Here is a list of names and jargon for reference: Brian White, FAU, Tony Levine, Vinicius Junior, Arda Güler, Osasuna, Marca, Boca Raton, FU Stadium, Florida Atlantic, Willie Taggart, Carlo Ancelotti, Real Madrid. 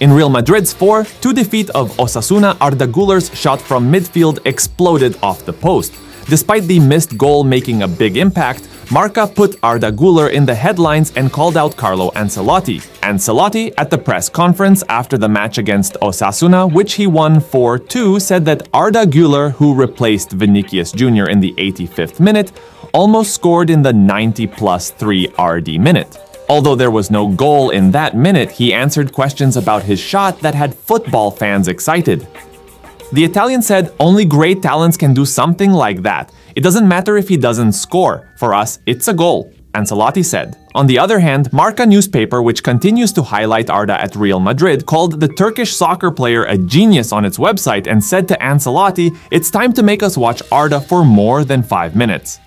In Real Madrid's 4-2 defeat of Osasuna, Arda Güler's shot from midfield exploded off the post. Despite the missed goal making a big impact, Marca put Arda Güler in the headlines and called out Carlo Ancelotti. Ancelotti, at the press conference after the match against Osasuna, which he won 4-2, said that Arda Güler, who replaced Vinicius Junior in the 85th minute, almost scored in the 90+3 RD minute. Although there was no goal in that minute, he answered questions about his shot that had football fans excited. The Italian said, "Only great talents can do something like that. It doesn't matter if he doesn't score. For us, it's a goal," Ancelotti said. On the other hand, Marca newspaper, which continues to highlight Arda at Real Madrid, called the Turkish soccer player a genius on its website and said to Ancelotti, "It's time to make us watch Arda for more than 5 minutes."